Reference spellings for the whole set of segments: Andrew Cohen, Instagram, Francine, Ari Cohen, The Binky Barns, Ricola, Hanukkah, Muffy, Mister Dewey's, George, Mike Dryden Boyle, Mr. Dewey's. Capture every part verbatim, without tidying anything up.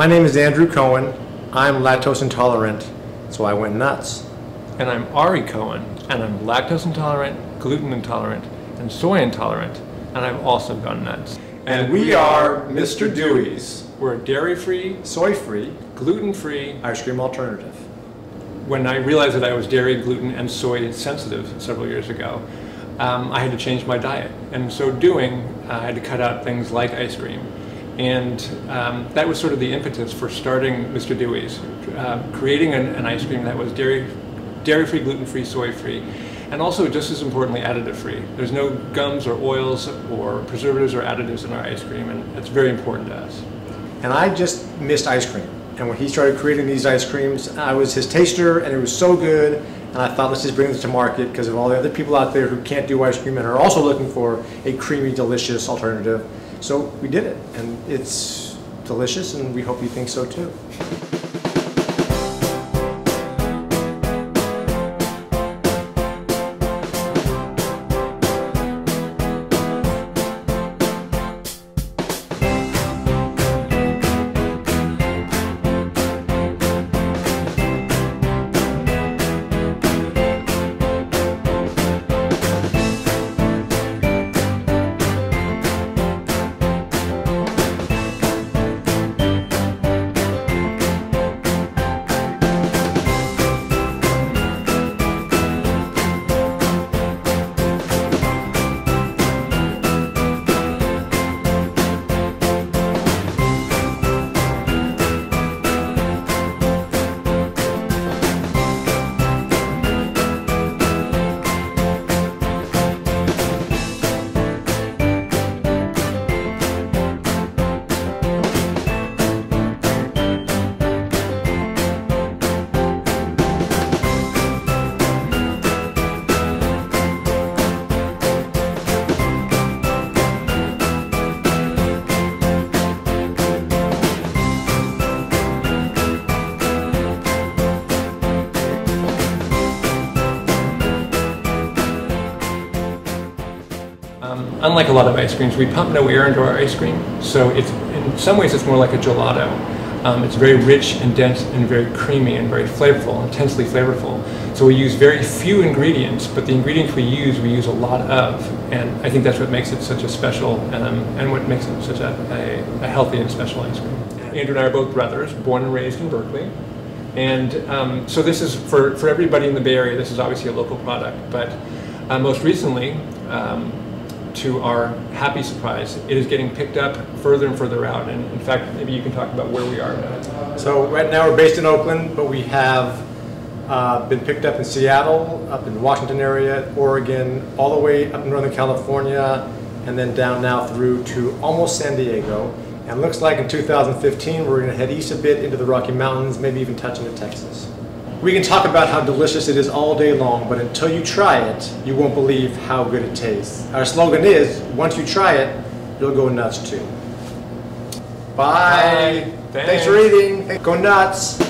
My name is Andrew Cohen. I'm lactose intolerant, so I went nuts. And I'm Ari Cohen, and I'm lactose intolerant, gluten intolerant, and soy intolerant, and I've also gone nuts. And we are Mister Dewey's. We're a dairy-free, soy-free, gluten-free ice cream alternative. When I realized that I was dairy, gluten, and soy sensitive several years ago, um, I had to change my diet. And in so doing, I had to cut out things like ice cream. And um, that was sort of the impetus for starting Mister Dewey's, uh, creating an, an ice cream that was dairy, dairy-free, gluten-free, soy-free, and also, just as importantly, additive-free. There's no gums or oils or preservatives or additives in our ice cream, and that's very important to us. And I just missed ice cream. And when he started creating these ice creams, I was his taster, and it was so good. And I thought, let's just bring this to market because of all the other people out there who can't do ice cream and are also looking for a creamy, delicious alternative. So we did it, and it's delicious, and we hope you think so too. Unlike a lot of ice creams, we pump no air into our ice cream, so it's, in some ways it's more like a gelato. Um, it's very rich and dense and very creamy and very flavorful, intensely flavorful. So we use very few ingredients, but the ingredients we use, we use a lot of. And I think that's what makes it such a special, um, and what makes it such a, a, a healthy and special ice cream. Andrew and I are both brothers, born and raised in Berkeley. And um, so this is, for, for everybody in the Bay Area, this is obviously a local product, but uh, most recently, um, to our happy surprise, it is getting picked up further and further out. And in fact, maybe you can talk about where we are. So right now we're based in Oakland, but we have uh, been picked up in Seattle, up in the Washington area, Oregon, all the way up in Northern California, and then down now through to almost San Diego. And looks like in two thousand fifteen, we're gonna head east a bit into the Rocky Mountains, maybe even touch into Texas. We can talk about how delicious it is all day long, but until you try it, you won't believe how good it tastes. Our slogan is, once you try it, you'll go nuts too. Bye. Bye. Thanks. Thanks for eating. Go nuts.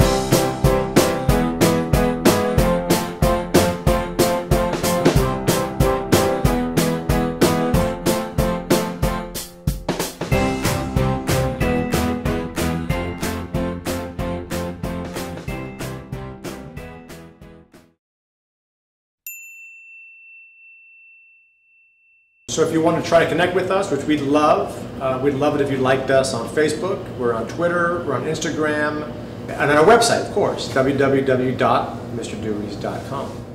So if you want to try to connect with us, which we'd love, uh, we'd love it if you liked us on Facebook, we're on Twitter, we're on Instagram, and on our website, of course, w w w dot mister deweys dot com.